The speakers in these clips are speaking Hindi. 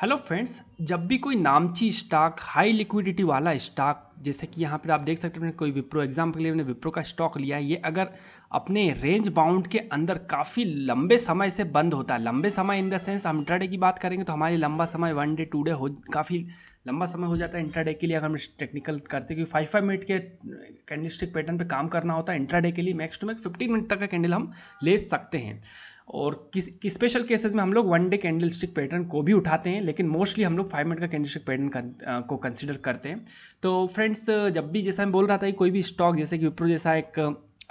हेलो फ्रेंड्स, जब भी कोई नामची स्टॉक, हाई लिक्विडिटी वाला स्टॉक, जैसे कि यहाँ पर आप देख सकते हैं कोई विप्रो, एग्जाम के लिए मैंने विप्रो का स्टॉक लिया है, ये अगर अपने रेंज बाउंड के अंदर काफ़ी लंबे समय से बंद होता है, लंबे समय इन द सेंस हम इंट्राडे की बात करेंगे तो हमारी लंबा समय वन डे टू डे हो, काफ़ी लंबा समय हो जाता है इंट्राडे के लिए। अगर हम टेक्निकल करते क्योंकि 5-5 मिनट के कैंडलस्टिक पैटर्न पर काम करना होता है इंट्राडे के लिए, मैक्स टू मैक्स 15 मिनट तक का कैंडल हम ले सकते हैं। और किस स्पेशल केसेस में हम लोग वन डे कैंडलस्टिक पैटर्न को भी उठाते हैं, लेकिन मोस्टली हम लोग 5 मिनट का कैंडलस्टिक पैटर्न को कंसिडर करते हैं। तो फ्रेंड्स, जब भी, जैसा मैं बोल रहा था, कोई भी स्टॉक जैसे कि विप्रो जैसा एक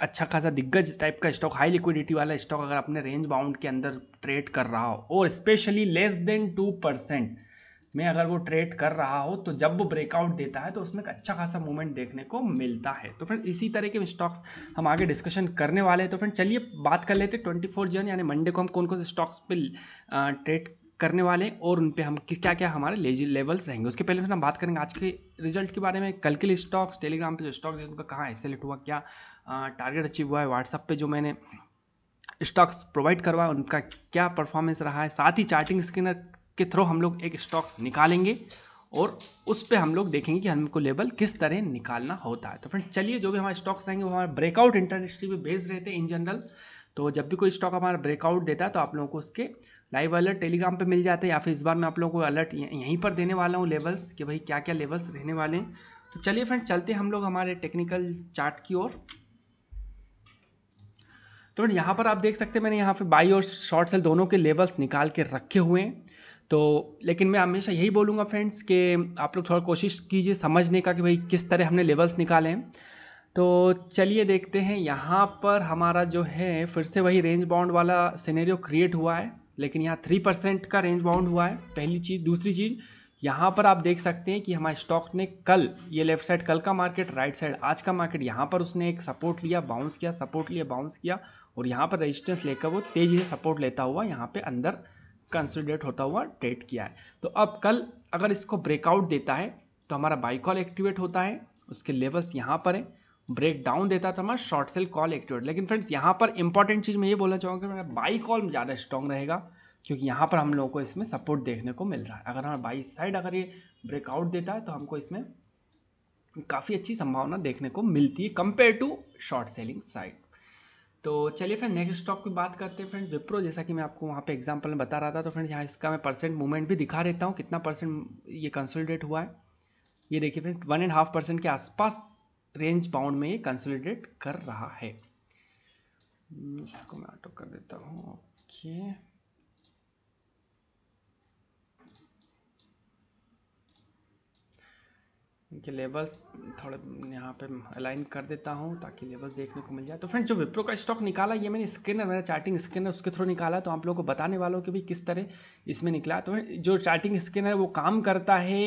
अच्छा खासा दिग्गज टाइप का स्टॉक, हाई लिक्विडिटी वाला स्टॉक, अगर अपने रेंज बाउंड के अंदर ट्रेड कर रहा हो और स्पेशली लेस देन 2% में अगर वो ट्रेड कर रहा हो, तो जब वो ब्रेकआउट देता है तो उसमें एक अच्छा खासा मूवमेंट देखने को मिलता है। तो फ्रेंड, इसी तरह के स्टॉक्स हम आगे डिस्कशन करने वाले हैं। तो फ्रेंड, चलिए बात कर लेते हैं 24 जून यानी मंडे को हम कौन कौन से स्टॉक्स पे ट्रेड करने वाले और उन पे हम क्या क्या हमारे लेवल्स रहेंगे। उसके पहले फिर हम बात करेंगे आज के रिजल्ट के बारे में, कल के लिए स्टॉक्स, टेलीग्राम पर जो स्टॉक्स उनका कहाँ एक्सेलेट हुआ, क्या टारगेट अचीव हुआ है, व्हाट्सअप पर जो मैंने स्टॉक्स प्रोवाइड करवाया उनका क्या परफॉर्मेंस रहा है। साथ ही चार्टिंग स्किनर के थ्रू हम लोग एक स्टॉक्स निकालेंगे और उस पे हम लोग देखेंगे कि हमको लेवल किस तरह निकालना होता है। तो फ्रेंड्स, चलिए, जो भी हमारे स्टॉक्स रहेंगे वो हमारे ब्रेकआउट इंटरनेशनल पे बेस्ड रहते हैं इन जनरल। तो जब भी कोई स्टॉक हमारा ब्रेकआउट देता है तो आप लोगों को उसके लाइव अलर्ट टेलीग्राम पे मिल जाते हैं, या फिर इस बार मैं आप लोगों को अलर्ट यहीं पर देने वाला हूँ लेवल्स, कि भाई क्या क्या लेवल्स रहने वाले हैं। तो चलिए फ्रेंड, चलते हम लोग हमारे टेक्निकल चार्ट की ओर। तो फ्रेंड, यहाँ पर आप देख सकते हैं मैंने यहाँ पर बाई और शॉर्ट सेल दोनों के लेवल्स निकाल के रखे हुए हैं। तो लेकिन मैं हमेशा यही बोलूँगा फ्रेंड्स कि आप लोग थोड़ा कोशिश कीजिए समझने का कि भाई किस तरह हमने लेवल्स निकाले हैं। तो चलिए देखते हैं, यहाँ पर हमारा जो है फिर से वही रेंज बाउंड वाला सिनेरियो क्रिएट हुआ है, लेकिन यहाँ 3% का रेंज बाउंड हुआ है, पहली चीज़। दूसरी चीज़, यहाँ पर आप देख सकते हैं कि हमारे स्टॉक ने कल, ये लेफ्ट साइड कल का मार्केट, राइट साइड आज का मार्केट, यहाँ पर उसने एक सपोर्ट लिया, बाउंस किया, सपोर्ट लिया, बाउंस किया, और यहाँ पर रजिस्टेंस लेकर वो तेज़ी से सपोर्ट लेता हुआ यहाँ पर अंदर कंसोलिडेट होता हुआ ट्रेड किया है। तो अब कल अगर इसको ब्रेकआउट देता है तो हमारा बाई कॉल एक्टिवेट होता है, उसके लेवल्स यहाँ पर है। ब्रेक डाउन देता है तो हमारा शॉर्ट सेल कॉल एक्टिवेट। लेकिन फ्रेंड्स, यहाँ पर इंपॉर्टेंट चीज़ मैं ये बोलना चाहूँगा कि मेरा बाई कॉल ज़्यादा स्ट्रॉन्ग रहेगा, क्योंकि यहाँ पर हम लोगों को इसमें सपोर्ट देखने को मिल रहा है। अगर हमारा बाई साइड अगर ये ब्रेकआउट देता है तो हमको इसमें काफ़ी अच्छी संभावना देखने को मिलती है compare to short selling side. तो चलिए फ्रेंड, नेक्स्ट स्टॉक की बात करते हैं। फ्रेंड, विप्रो, जैसा कि मैं आपको वहाँ पे एग्जांपल में बता रहा था, तो फ्रेंड्स यहाँ इसका मैं परसेंट मूवमेंट भी दिखा देता हूँ, कितना परसेंट ये कंसोलिडेट हुआ है। ये देखिए फ्रेंड, 1.5% के आसपास रेंज बाउंड में ये कंसोलिडेट कर रहा है। इसको मैं ऑटो कर देता हूँ, ओके। इनके लेवल्स थोड़े यहाँ पे अलाइन कर देता हूँ ताकि लेवल्स देखने को मिल जाए। तो फ्रेंड्स, जो विप्रो का स्टॉक निकाला, ये मैंने स्कैनर, मेरा चार्टिंग स्कैनर, उसके थ्रू निकाला, तो आप लोगों को बताने वालों के भी किस तरह इसमें निकला। तो जो चार्टिंग स्कैनर वो काम करता है,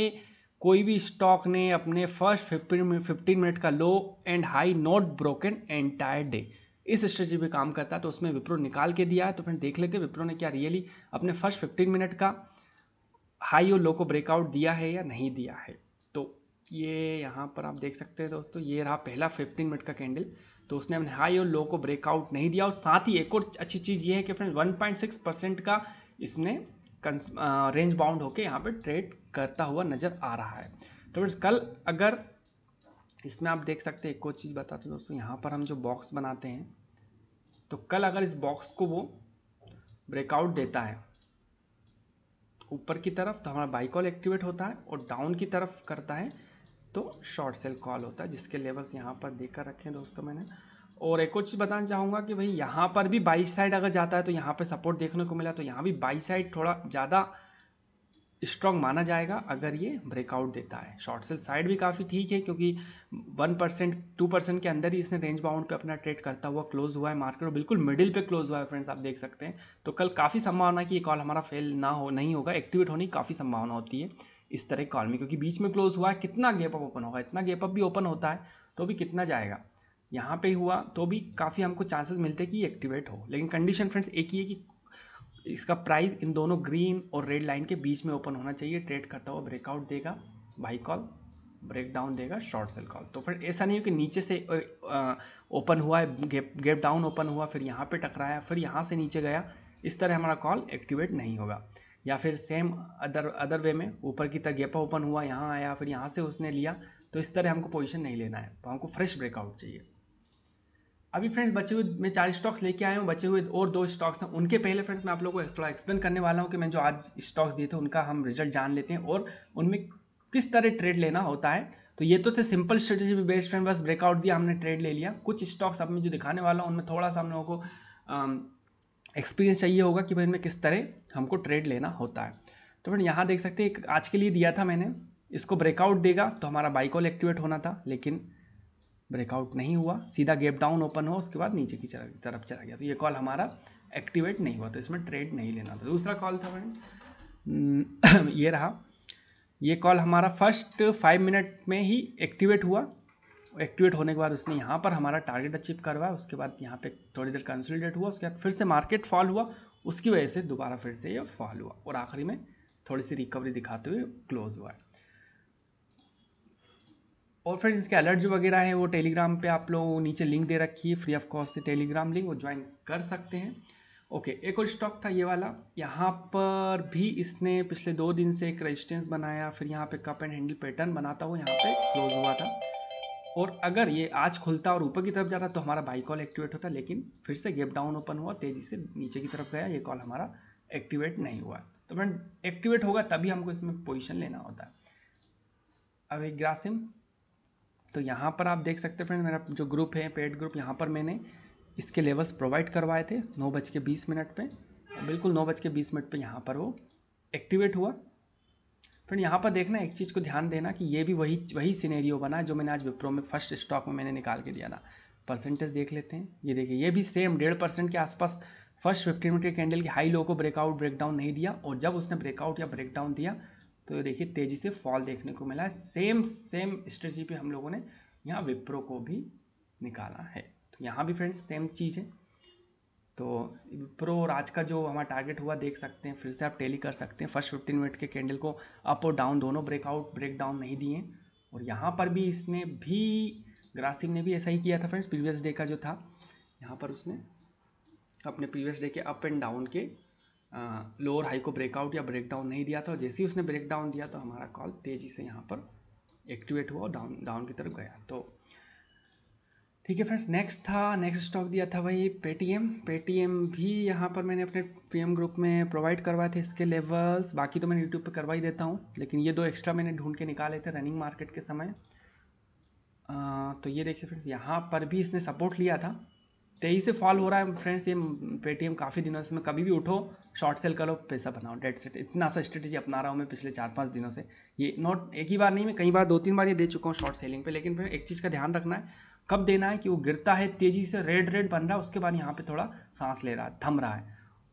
कोई भी स्टॉक ने अपने फर्स्ट 15 मिनट का low and high not broken entire day, इस स्ट्रेटजी पर काम करता है। तो उसमें विप्रो निकाल के दिया है। तो फ्रेंड्स, देख लेते हैं विप्रो ने क्या रियली अपने फर्स्ट 15 मिनट का हाई और लो को ब्रेकआउट दिया है या नहीं दिया है। ये यहाँ पर आप देख सकते हैं दोस्तों, ये रहा पहला 15 मिनट का कैंडल। तो उसने अपने हाई और लो को ब्रेकआउट नहीं दिया। और साथ ही एक और अच्छी चीज़ ये है कि फ्रेंड 1.6% का इसने रेंज बाउंड होके यहाँ पे ट्रेड करता हुआ नज़र आ रहा है। तो फ्रेंड्स, कल अगर इसमें आप देख सकते हैं, एक और चीज़ बताते हैं दोस्तों, यहाँ पर हम जो बॉक्स बनाते हैं, तो कल अगर इस बॉक्स को वो ब्रेकआउट देता है ऊपर की तरफ तो हमारा बाई कॉल एक्टिवेट होता है, और डाउन की तरफ करता है तो शॉर्ट सेल कॉल होता है, जिसके लेवल्स यहाँ पर देख कर रखे हैं दोस्तों मैंने। और एक और चीज़ बताना चाहूँगा कि भाई यहाँ पर भी बाई साइड अगर जाता है तो यहाँ पर सपोर्ट देखने को मिला, तो यहाँ भी बाई साइड थोड़ा ज़्यादा स्ट्रॉन्ग माना जाएगा अगर ये ब्रेकआउट देता है। शॉर्ट सेल साइड भी काफ़ी ठीक है, क्योंकि 1%, 2% के अंदर ही इसने रेंज बाउंड पे अपना ट्रेड करता हुआ क्लोज हुआ है मार्केट, और बिल्कुल मिडिल पे क्लोज हुआ है। फ्रेंड्स, आप देख सकते हैं। तो कल काफ़ी संभावना कि ये कॉल हमारा फेल ना हो, नहीं होगा, एक्टिवेट होने की काफ़ी संभावना होती है इस तरह कॉल में, क्योंकि बीच में क्लोज हुआ है। कितना गैपअप ओपन होगा, इतना गैपअप भी ओपन होता है तो भी कितना जाएगा, यहाँ पे हुआ तो भी काफ़ी हमको चांसेस मिलते हैं कि एक्टिवेट हो। लेकिन कंडीशन फ्रेंड्स एक ही है कि इसका प्राइस इन दोनों ग्रीन और रेड लाइन के बीच में ओपन होना चाहिए। ट्रेड करता हुआ ब्रेकआउट देगा बाई कॉल, ब्रेकडाउन देगा शॉर्ट सेल कॉल। तो फिर ऐसा नहीं हो कि नीचे से ओपन हुआ है, गैप डाउन ओपन हुआ, फिर यहाँ पर टकराया, फिर यहाँ से नीचे गया, इस तरह हमारा कॉल एक्टिवेट नहीं होगा। या फिर सेम अदर वे में ऊपर की तरफ गैप ओपन हुआ, यहाँ आया, फिर यहाँ से उसने लिया, तो इस तरह हमको पोजीशन नहीं लेना है। तो हमको फ्रेश ब्रेकआउट चाहिए। अभी फ्रेंड्स बचे हुए मैं 4 स्टॉक्स लेके आया हूँ, बचे हुए और 2 स्टॉक्स हैं। उनके पहले फ्रेंड्स मैं आप लोगों को थोड़ा एक्सप्लेन करने वाला हूँ कि मैं जो आज स्टॉक्स दिए थे उनका हम रिजल्ट जान लेते हैं और उनमें किस तरह ट्रेड लेना होता है। तो ये तो थे सिंपल स्ट्रेटेजी बेस्ड फ्रेंड, बस ब्रेकआउट दिया, हमने ट्रेड ले लिया। कुछ स्टॉक्स अब मैं जो दिखाने वाला हूँ उनमें थोड़ा सा हम लोगों को एक्सपीरियंस चाहिए होगा कि भाई इनमें किस तरह हमको ट्रेड लेना होता है। तो फ्रेंड यहाँ देख सकते हैं, आज के लिए दिया था मैंने, इसको ब्रेकआउट देगा तो हमारा बाई कॉल एक्टिवेट होना था, लेकिन ब्रेकआउट नहीं हुआ, सीधा गैप डाउन ओपन हो, उसके बाद नीचे की तरफ चला गया, तो ये कॉल हमारा एक्टिवेट नहीं हुआ, तो इसमें ट्रेड नहीं लेना था। दूसरा कॉल था फ्रेंड, ये रहा, ये कॉल हमारा फर्स्ट 5 मिनट में ही एक्टिवेट हुआ। एक्टिवेट होने के बाद उसने यहाँ पर हमारा टारगेट अचीव करवाया, उसके बाद यहाँ पे थोड़ी देर कंसोलिडेट हुआ, उसके बाद फिर से मार्केट फॉल हुआ, उसकी वजह से दोबारा फिर से ये फॉल हुआ और आखिरी में थोड़ी सी रिकवरी दिखाते हुए क्लोज हुआ है। और फ्रेंड्स इसके अलर्ट जो वगैरह है वो टेलीग्राम पे आप लोग नीचे लिंक दे रखी है, फ्री ऑफ कॉस्ट से टेलीग्राम लिंक, वो ज्वाइन कर सकते हैं। ओके, एक और स्टॉक था ये वाला, यहाँ पर भी इसने पिछले 2 दिन से एक रेजिस्टेंस बनाया, फिर यहाँ पे कप एंड हैंडल पैटर्न बनाता हुआ यहाँ पे क्लोज हुआ था, और अगर ये आज खुलता और ऊपर की तरफ जाता तो हमारा बाई कॉल एक्टिवेट होता, लेकिन फिर से गैप डाउन ओपन हुआ, तेज़ी से नीचे की तरफ गया, ये कॉल हमारा एक्टिवेट नहीं हुआ। तो फ्रेंड एक्टिवेट होगा तभी हमको इसमें पोजिशन लेना होता है। अब एक ग्रासिम, तो यहाँ पर आप देख सकते हैं फ्रेंड मेरा जो ग्रुप है पेड ग्रुप, यहाँ पर मैंने इसके लेवल्स प्रोवाइड करवाए थे 9:20 पे, बिल्कुल 9:20 पे यहाँ पर वो एक्टिवेट हुआ। फ्रेंड यहाँ पर देखना एक चीज़ को ध्यान देना कि ये भी वही सिनेरियो बना है जो मैंने आज विप्रो में फर्स्ट स्टॉक में मैंने निकाल के दिया था। परसेंटेज देख लेते हैं, ये देखिए ये भी सेम 1.5% के आसपास फर्स्ट 15 मिनट के कैंडल के हाई लो को ब्रेकआउट ब्रेकडाउन नहीं दिया, और जब उसने ब्रेकआउट या ब्रेकडाउन दिया तो देखिए तेज़ी से फॉल देखने को मिला है। सेम स्ट्रेटजी पे हम लोगों ने यहाँ विप्रो को भी निकाला है, तो यहाँ भी फ्रेंड्स सेम चीज़ है। तो विप्रो और आज का जो हमारा टारगेट हुआ देख सकते हैं, फिर से आप टेली कर सकते हैं। फर्स्ट 15 मिनट के कैंडल को अप और डाउन दोनों ब्रेकआउट ब्रेकडाउन नहीं दिए, और यहाँ पर भी इसने भी ग्रासिम ने भी ऐसा ही किया था फ्रेंड्स, प्रीवियस डे का जो था, यहाँ पर उसने अपने प्रीवियस डे के अप एंड डाउन के लोअर हाई को ब्रेकआउट या ब्रेकडाउन नहीं दिया था, और जैसे ही उसने ब्रेकडाउन दिया तो हमारा कॉल तेज़ी से यहाँ पर एक्टिवेट हुआ और डाउन की तरफ गया। तो ठीक है फ्रेंड्स, नेक्स्ट स्टॉक दिया था भाई पेटीएम भी यहाँ पर मैंने अपने पीएम ग्रुप में प्रोवाइड करवाए थे इसके लेवल्स, बाकी तो मैंने यूट्यूब पर करवा ही देता हूँ, लेकिन ये 2 एक्स्ट्रा मैंने ढूंढ के निकाले थे रनिंग मार्केट के समय। तो ये देखिए फ्रेंड्स, यहाँ पर भी इसने सपोर्ट लिया था, तेजी से फॉल हो रहा है फ्रेंड्स। ये पेटीएम काफ़ी दिनों से, मैं कभी भी उठो शॉर्ट सेल करो पैसा बनाओ, डेट सेट, इतना सा स्ट्रेटेजी अपना रहा हूँ मैं पिछले 4-5 दिनों से। ये नॉट एक ही बार नहीं, मैं कई बार 2-3 बार ये दे चुका हूँ शॉर्ट सेलिंग पे। लेकिन फिर एक चीज़ का ध्यान रखना है, कब देना है कि वो गिरता है तेज़ी से, रेड बन रहा है, उसके बाद यहाँ पर थोड़ा सांस ले रहा है, थम रहा है,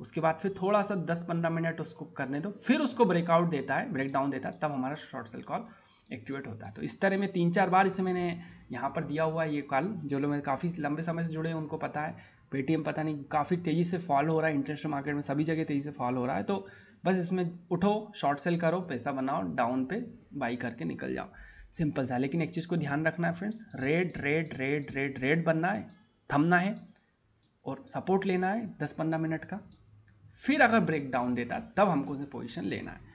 उसके बाद फिर थोड़ा सा 10-15 मिनट उसको करने दो, फिर उसको ब्रेकआउट देता है, ब्रेकडाउन देता है, तब हमारा शॉर्ट सेल कॉल एक्टिवेट होता है। तो इस तरह में 3-4 बार इसे मैंने यहाँ पर दिया हुआ है। ये कॉल जो लोग मेरे काफ़ी लंबे समय से जुड़े हैं उनको पता है, पेटीएम पता नहीं काफ़ी तेज़ी से फॉल हो रहा है, इंटरनेशनल मार्केट में सभी जगह तेज़ी से फॉल हो रहा है। तो बस इसमें उठो शॉर्ट सेल करो पैसा बनाओ, डाउन पे बाई करके निकल जाओ, सिंपल सा। लेकिन एक चीज़ को ध्यान रखना है फ्रेंड्स, रेड बनना है, थमना है और सपोर्ट लेना है 10-15 मिनट का, फिर अगर ब्रेकडाउन देता है तब हमको उसमें पोजिशन लेना है।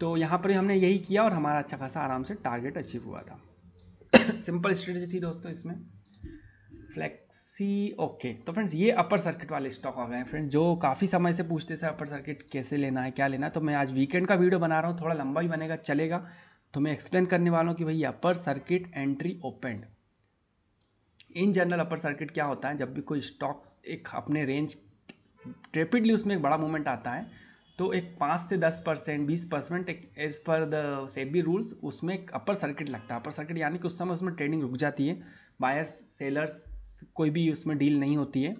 तो यहाँ पर हमने यही किया और हमारा अच्छा खासा आराम से टारगेट अचीव हुआ था। सिंपल स्ट्रेटजी थी दोस्तों इसमें फ्लेक्सी। ओके, तो फ्रेंड्स ये अपर सर्किट वाले स्टॉक आ गए हैं फ्रेंड्स, जो काफ़ी समय से पूछते थे अपर सर्किट कैसे लेना है क्या लेना है। तो मैं आज वीकेंड का वीडियो बना रहा हूँ, थोड़ा लंबा ही बनेगा चलेगा, तो मैं एक्सप्लेन करने वाला हूँ कि भाई upper circuit entry open, in general upper circuit क्या होता है। जब भी कोई स्टॉक एक अपने रेंज रेपिडली उसमें एक बड़ा मूवमेंट आता है तो एक 5 से 10%, 20% एक as per the SEBI rules उसमें एक अपर सर्किट लगता है। अपर सर्किट यानी कि उस समय उसमें ट्रेडिंग रुक जाती है, बायर्स सेलर्स कोई भी उसमें डील नहीं होती है।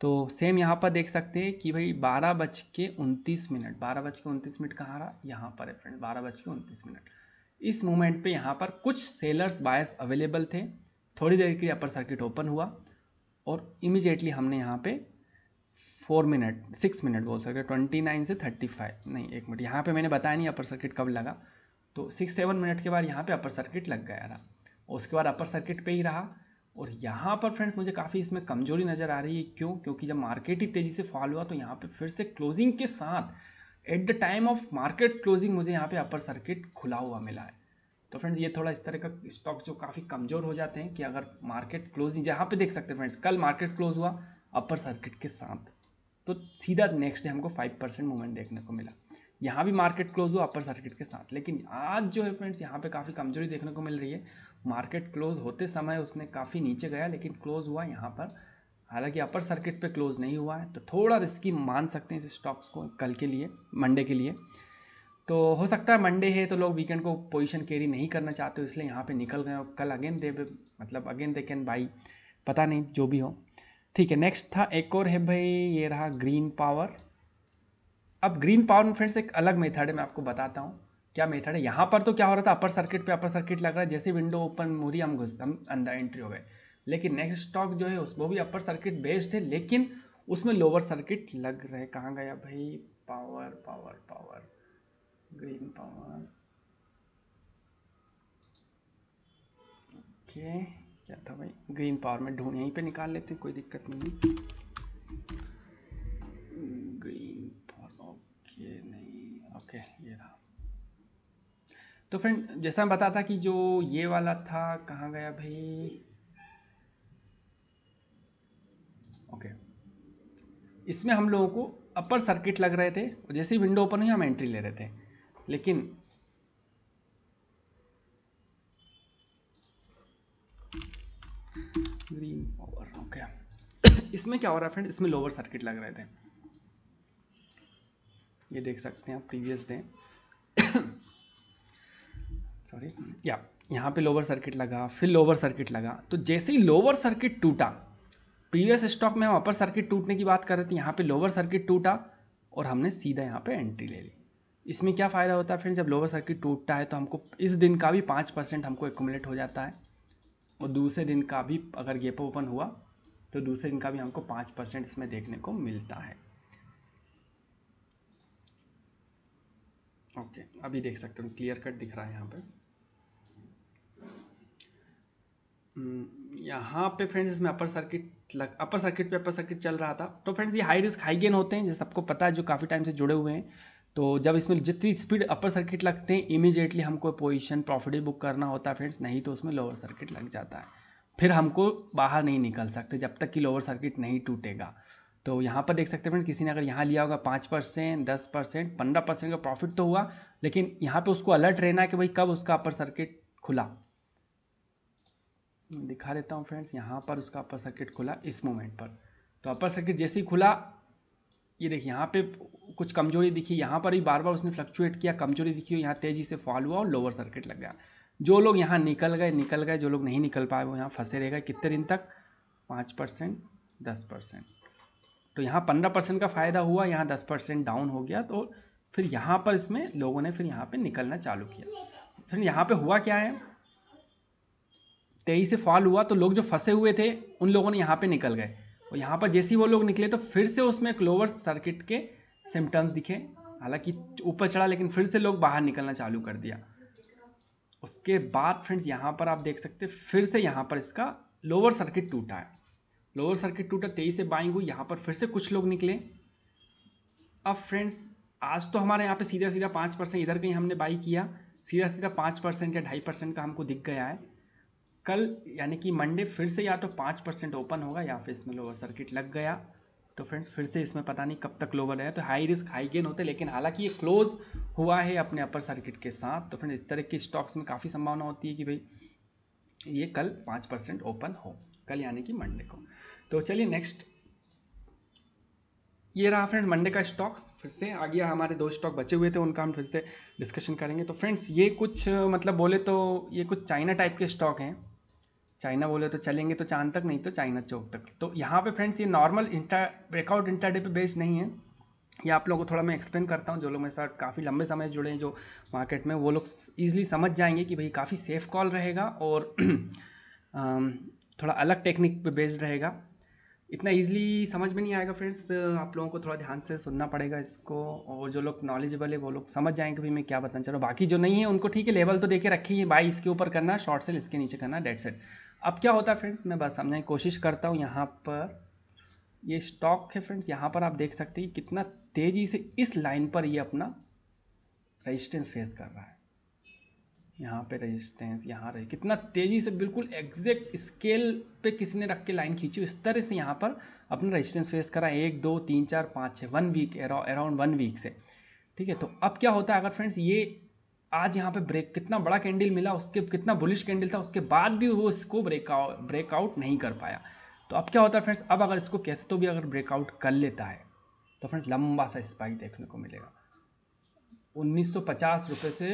तो सेम यहाँ पर देख सकते हैं कि भाई 12:29, 12:29 कहाँ रहा, यहाँ पर है फ्रेंड 12:29। इस मोमेंट पे यहाँ पर कुछ सेलर्स बायर्स अवेलेबल थे, थोड़ी देर के लिए अपर सर्किट ओपन हुआ और इमीडिएटली हमने यहाँ पर 6 मिनट बोल सकते हैं, 29 से 35, नहीं 1 मिनट, यहाँ पे मैंने बताया नहीं अपर सर्किट कब लगा। तो 6-7 मिनट के बाद यहाँ पे अपर सर्किट लग गया था, उसके बाद अपर सर्किट पे ही रहा। और यहाँ पर फ्रेंड्स मुझे काफ़ी इसमें कमजोरी नज़र आ रही है, क्योंकि जब मार्केट ही तेज़ी से फॉल हुआ तो यहाँ पे फिर से क्लोजिंग के साथ at the time of market closing मुझे यहाँ पे अपर सर्किट खुला हुआ मिला है। तो फ्रेंड्स ये थोड़ा इस तरह का स्टॉक जो काफ़ी कमज़ोर हो जाते हैं कि अगर मार्केट क्लोजिंग जहाँ पे देख सकते हैं फ्रेंड्स कल मार्केट क्लोज हुआ अपर सर्किट के साथ, तो सीधा नेक्स्ट डे हमको 5% मूवमेंट देखने को मिला। यहाँ भी मार्केट क्लोज हुआ अपर सर्किट के साथ, लेकिन आज जो है फ्रेंड्स यहाँ पे काफ़ी कमजोरी देखने को मिल रही है। मार्केट क्लोज होते समय उसने काफ़ी नीचे गया लेकिन क्लोज हुआ यहाँ पर, हालांकि अपर सर्किट पे क्लोज नहीं हुआ है, तो थोड़ा रिस्की मान सकते हैं इस स्टॉक्स को कल के लिए, मंडे के लिए। तो हो सकता है मंडे है तो लोग वीकेंड को पोजिशन कैरी नहीं करना चाहते हो, इसलिए यहाँ पर निकल गए। कल अगेन दे मतलब अगेन दे कैन बाई, पता नहीं जो भी हो, ठीक है। नेक्स्ट था एक और है भाई, ये रहा ग्रीन पावर। अब ग्रीन पावर में फ्रेंड्स एक अलग मेथड है, मैं आपको बताता हूँ क्या मेथड है। यहाँ पर तो क्या हो रहा था, अपर सर्किट पे अपर सर्किट लग रहा है, जैसे विंडो ओपन मूरी हम अंदर एंट्री हो गए। लेकिन नेक्स्ट स्टॉक जो है उसको भी अपर सर्किट बेस्ड है लेकिन उसमें लोअर सर्किट लग रहे। कहाँ गया भाई power power power green power, okay क्या था भाई ग्रीन पावर में ढूंढ, यहीं पे निकाल लेते हैं कोई दिक्कत नहीं। ग्रीन पावर ओके नहीं ओके ये रहा। तो फ्रेंड जैसा मैं बताता कि जो ये वाला था कहाँ गया भाई, ओके इसमें हम लोगों को अपर सर्किट लग रहे थे और जैसे ही विंडो ओपन हुई हम एंट्री ले रहे थे, लेकिन ग्रीन पावर ओके इसमें क्या हो रहा है फ्रेंड, इसमें लोअर सर्किट लग रहे थे, ये देख सकते हैं आप प्रीवियस डे सॉरी या यहाँ पे लोअर सर्किट लगा, फिर लोअर सर्किट लगा। तो जैसे ही लोअर सर्किट टूटा, प्रीवियस स्टॉक में हम अपर सर्किट टूटने की बात कर रहे थे, यहाँ पे लोअर सर्किट टूटा और हमने सीधा यहाँ पे एंट्री ले ली। इसमें क्या फ़ायदा होता है फ्रेंड, जब लोअर सर्किट टूटता है तो हमको इस दिन का भी 5% हमको एक्यूमुलेट हो जाता है और दूसरे दिन का भी अगर गैप ओपन हुआ तो दूसरे दिन का भी हमको 5% इसमें देखने को मिलता है। ओके अभी देख सकते हो क्लियर कट दिख रहा है यहाँ पे। यहाँ पे फ्रेंड्स इसमें अपर सर्किट पे अपर सर्किट चल रहा था। तो फ्रेंड्स ये हाई रिस्क हाई गेन होते हैं, जैसे सबको पता है जो काफ़ी टाइम से जुड़े हुए हैं। तो जब इसमें जितनी स्पीड अपर सर्किट लगते हैं इमीडिएटली हमको पोजीशन प्रॉफिट बुक करना होता है फ्रेंड्स, नहीं तो उसमें लोअर सर्किट लग जाता है, फिर हमको बाहर नहीं निकल सकते जब तक कि लोअर सर्किट नहीं टूटेगा। तो यहाँ पर देख सकते हैं फ्रेंड किसी ने अगर यहाँ लिया होगा 5%, 10%, 15% का प्रॉफिट तो हुआ, लेकिन यहाँ पर उसको अलर्ट रहना है कि भाई कब उसका अपर सर्किट खुला। दिखा देता हूँ फ्रेंड्स, यहाँ पर उसका अपर सर्किट खुला इस मोमेंट पर। तो अपर सर्किट जैसे ही खुला, ये देखिए यहाँ पे कुछ कमजोरी दिखी, यहाँ पर भी बार बार उसने फ्लक्चुएट किया, कमजोरी दिखी और यहाँ तेज़ी से फॉल हुआ और लोअर सर्किट लग गया। जो लोग यहाँ निकल गए, जो लोग नहीं निकल पाए वो यहाँ फंसे रह गए कितने दिन तक, 5%, 10%। तो यहाँ 15% का फ़ायदा हुआ, यहाँ 10% डाउन हो गया, तो फिर यहाँ पर इसमें लोगों ने फिर यहाँ पर निकलना चालू किया। फिर यहाँ पर हुआ क्या है, तेज़ी से फॉल हुआ तो लोग जो फंसे हुए थे उन लोगों ने यहाँ पर निकल गए और यहाँ पर जैसे ही वो लोग निकले तो फिर से उसमें एक लोअर सर्किट के सिम्टम्स दिखे, हालांकि ऊपर चढ़ा लेकिन फिर से लोग बाहर निकलना चालू कर दिया। उसके बाद फ्रेंड्स यहाँ पर आप देख सकते हैं फिर से यहाँ पर इसका लोअर सर्किट टूटा है, लोअर सर्किट टूटा, 23 से बाइंग हुई, यहाँ पर फिर से कुछ लोग निकले। अब फ्रेंड्स आज तो हमारे यहाँ पे सीधा सीधा 5% इधर कहीं हमने बाई किया, सीधा सीधा 5% या 2.5% का हमको दिख गया है। कल यानी कि मंडे फिर से या तो 5% ओपन होगा या फिर इसमें लोअर सर्किट लग गया। तो फ्रेंड्स फिर से इसमें पता नहीं कब तक लोअर रहेगा। तो हाई रिस्क हाई गेन होते, लेकिन हालांकि ये क्लोज हुआ है अपने अपर सर्किट के साथ। तो फ्रेंड्स इस तरह के स्टॉक्स में काफ़ी संभावना होती है कि भाई ये कल 5% ओपन हो, कल यानी कि मंडे को। तो चलिए नेक्स्ट, ये रहा फ्रेंड्स मंडे का स्टॉक्स। फिर से आ गया, हमारे 2 स्टॉक बचे हुए थे उनका हम फिर से डिस्कशन करेंगे। तो फ्रेंड्स ये कुछ मतलब बोले तो ये कुछ चाइना टाइप के स्टॉक हैं, चाइना बोले तो चलेंगे तो चांद तक, नहीं तो चाइना चौक तक। तो यहाँ पे फ्रेंड्स ये नॉर्मल ब्रेकआउट इंट्राडे पे बेस्ड नहीं है, ये आप लोगों को थोड़ा मैं एक्सप्लेन करता हूँ। जो लोग मेरे साथ काफ़ी लंबे समय जुड़े हैं जो मार्केट में, वो लोग ईजिली समझ जाएंगे कि भाई काफ़ी सेफ कॉल रहेगा और थोड़ा अलग टेक्निक पे बेस्ड रहेगा। इतना ईजिली समझ में नहीं आएगा फ्रेंड्स, आप लोगों को थोड़ा ध्यान से सुनना पड़ेगा इसको, और जो लोग नॉलेजेबल है वो लोग समझ जाएंगे भाई मैं क्या बताना चाह रहा हूँ। बाकी जो नहीं है उनको ठीक है, लेवल तो देके रखी है, बाई इसके ऊपर करना, शॉर्ट सेल इसके नीचे करना, डेड सेट। अब क्या होता है फ्रेंड्स, मैं बस समझाने की कोशिश करता हूँ। यहाँ पर ये स्टॉक है फ्रेंड्स, यहाँ पर आप देख सकते हैं कितना तेजी से इस लाइन पर ये अपना रेजिस्टेंस फेस कर रहा है, यहाँ पे रेजिस्टेंस, यहाँ रहे कितना तेज़ी से बिल्कुल एग्जैक्ट स्केल पे किसी ने रख के लाइन खींची, इस तरह से यहाँ पर अपना रेजिस्टेंस फेस करा 1 2 3 4 5 6 1 वीक अराउंड 1 वीक से। ठीक है, तो अब क्या होता है अगर फ्रेंड्स ये आज यहाँ पे ब्रेक, कितना बड़ा कैंडल मिला, उसके कितना बुलिश कैंडल था, उसके बाद भी वो इसको ब्रेकआउट नहीं कर पाया, तो अब क्या होता है फ्रेंड्स, अब अगर इसको कैसे तो भी अगर ब्रेकआउट कर लेता है तो फ्रेंड्स लंबा सा स्पाइक देखने को मिलेगा 1950 रुपये से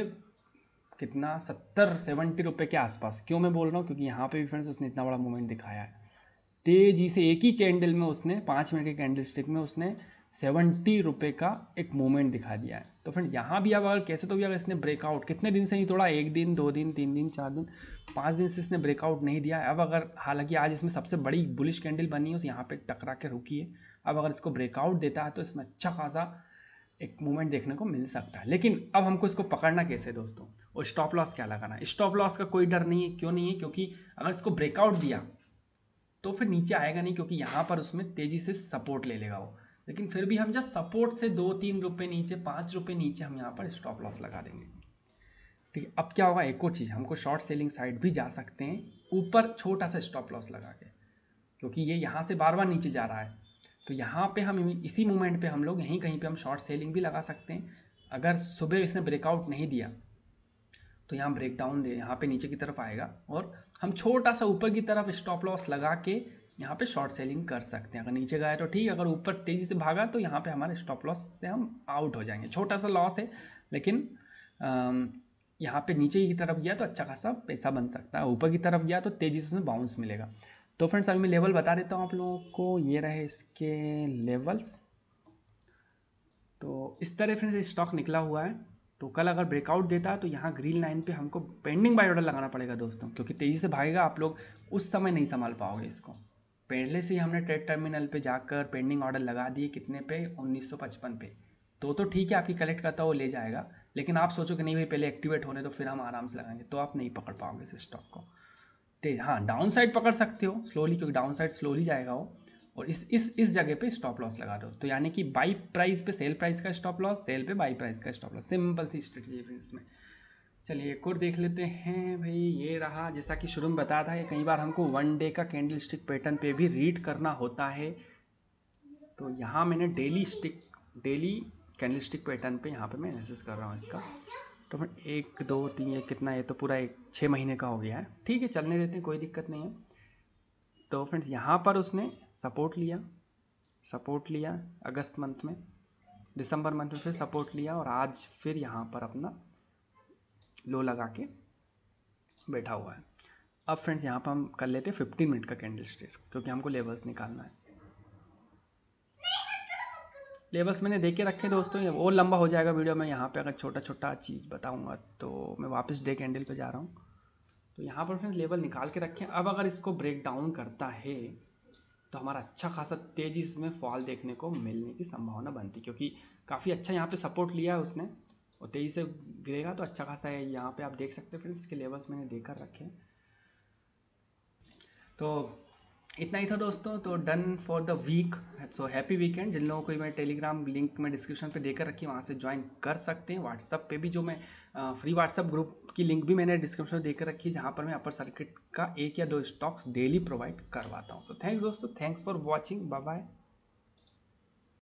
कितना 70-70 रुपये के आसपास। क्यों मैं बोल रहा हूँ, क्योंकि यहाँ पे भी फ्रेंड्स उसने इतना बड़ा मूवमेंट दिखाया है, तेज़ी से एक ही कैंडल में उसने 5 मिनट के कैंडल स्टिक में उसने 70 रुपये का एक मूवमेंट दिखा दिया है। तो फ्रेंड्स यहाँ भी अब अगर कैसे तो भी अगर इसने ब्रेकआउट कितने दिन से नहीं तोड़ा, 1 दिन 2 दिन 3 दिन 4 दिन 5 दिन से इसने ब्रेकआउट नहीं दिया है। अब अगर हालांकि आज इसमें सबसे बड़ी बुलिश कैंडल बनी है, उस यहाँ पर टकरा के रुकी है, अब अगर इसको ब्रेकआउट देता है तो इसमें अच्छा खासा एक मूवमेंट देखने को मिल सकता है। लेकिन अब हमको इसको पकड़ना कैसे दोस्तों, और स्टॉप लॉस क्या लगाना है, स्टॉप लॉस का कोई डर नहीं है। क्यों नहीं है, क्योंकि अगर इसको ब्रेकआउट दिया तो फिर नीचे आएगा नहीं, क्योंकि यहाँ पर उसमें तेज़ी से सपोर्ट ले लेगा वो। लेकिन फिर भी हम जब सपोर्ट से 2-3 रुपये नीचे 5 रुपये नीचे हम यहाँ पर स्टॉप लॉस लगा देंगे। ठीक है, अब क्या होगा, एक और चीज़ हमको शॉर्ट सेलिंग साइड भी जा सकते हैं ऊपर छोटा सा स्टॉप लॉस लगा के, क्योंकि ये यहाँ से बार बार नीचे जा रहा है, तो यहाँ पे हम इसी मोमेंट पे हम लोग यहीं कहीं पे हम शॉर्ट सेलिंग भी लगा सकते हैं। अगर सुबह इसने ब्रेकआउट नहीं दिया तो यहाँ ब्रेकडाउन दे, यहाँ पे नीचे की तरफ आएगा और हम छोटा सा ऊपर की तरफ स्टॉप लॉस लगा के यहाँ पे शॉर्ट सेलिंग कर सकते हैं। अगर नीचे गया तो ठीक, अगर ऊपर तेज़ी से भागा तो यहाँ पर हमारे स्टॉप लॉस से हम आउट हो जाएंगे। छोटा सा लॉस है, लेकिन यहाँ पर नीचे की तरफ गया तो अच्छा खासा पैसा बन सकता है, ऊपर की तरफ गया तो तेज़ी से उसमें बाउंस मिलेगा। तो फ्रेंड्स अभी मैं लेवल बता देता हूँ आप लोगों को, ये रहे इसके लेवल्स। तो इस तरह फ्रेंड्स स्टॉक निकला हुआ है, तो कल अगर ब्रेकआउट देता है तो यहाँ ग्रीन लाइन पे हमको पेंडिंग बाय ऑर्डर लगाना पड़ेगा दोस्तों, क्योंकि तेज़ी से भागेगा, आप लोग उस समय नहीं संभाल पाओगे इसको। पहले से ही हमने ट्रेड टर्मिनल पे जाकर पेंडिंग ऑर्डर लगा दिए, कितने पे 1955 पे, तो ठीक है आपकी कलेक्ट करता हो ले जाएगा, लेकिन आप सोचो कि नहीं भाई पहले एक्टिवेट होने तो फिर हम आराम से लगाएंगे, तो आप नहीं पकड़ पाओगे इस स्टॉक को। हाँ, डाउन साइड पकड़ सकते हो स्लोली, क्योंकि डाउन साइड स्लोली जाएगा हो, और इस जगह पे स्टॉप लॉस लगा दो, तो यानी कि बाई प्राइस पे सेल प्राइस का स्टॉप लॉस, सेल पे बाई प्राइस का स्टॉप लॉस, सिंपल सी स्ट्रेटजी फ्रेंड्स में। चलिए एक और देख लेते हैं भाई, ये रहा, जैसा कि शुरू में बताया था, ये कई बार हमको 1 डे का कैंडल स्टिक पैटर्न पे भी रीड करना होता है, तो यहाँ मैंने डेली कैंडल स्टिक पैटर्न पर यहाँ पर मैं एनालिसिस कर रहा हूँ इसका। तो मैं 1 2 3 कितना है, तो पूरा 6 महीने का हो गया है, ठीक है चलने देते हैं, कोई दिक्कत नहीं है। तो फ्रेंड्स यहाँ पर उसने सपोर्ट लिया अगस्त मंथ में, दिसंबर मंथ में फिर सपोर्ट लिया, और आज फिर यहाँ पर अपना लो लगा के बैठा हुआ है। अब फ्रेंड्स यहाँ पर हम कर लेते हैं 15 मिनट का कैंडल स्टिक, क्योंकि हमको लेवल्स निकालना है। लेवल्स मैंने देख के रखे दोस्तों, ये और लंबा हो जाएगा वीडियो में, यहाँ पे अगर छोटा छोटा चीज़ बताऊंगा तो मैं वापस डे कैंडल पे जा रहा हूँ। तो यहाँ पर फ्रेंड्स लेवल निकाल के रखें, अब अगर इसको ब्रेक डाउन करता है तो हमारा अच्छा खासा तेज़ी इसमें फॉल देखने को मिलने की संभावना बनती, क्योंकि काफ़ी अच्छा यहाँ पर सपोर्ट लिया है उसने और तेज़ी से गिरेगा तो अच्छा खासा है। यहाँ पर आप देख सकते हैं फ्रेंड्स, इसके लेवल्स मैंने देख कर रखे। तो इतना ही था दोस्तों, तो done for the week, so happy weekend. जिन लोगों को मैं टेलीग्राम लिंक में डिस्क्रिप्शन पे देकर रखी, वहाँ से ज्वाइन कर सकते हैं। व्हाट्सअप पे भी जो मैं फ्री व्हाट्सअप ग्रुप की लिंक भी मैंने डिस्क्रिप्शन में देकर रखी है, जहाँ पर मैं अपर सर्किट का 1 या 2 स्टॉक्स डेली प्रोवाइड करवाता हूँ। सो थैंक्स दोस्तों, thanks for watching, bye bye.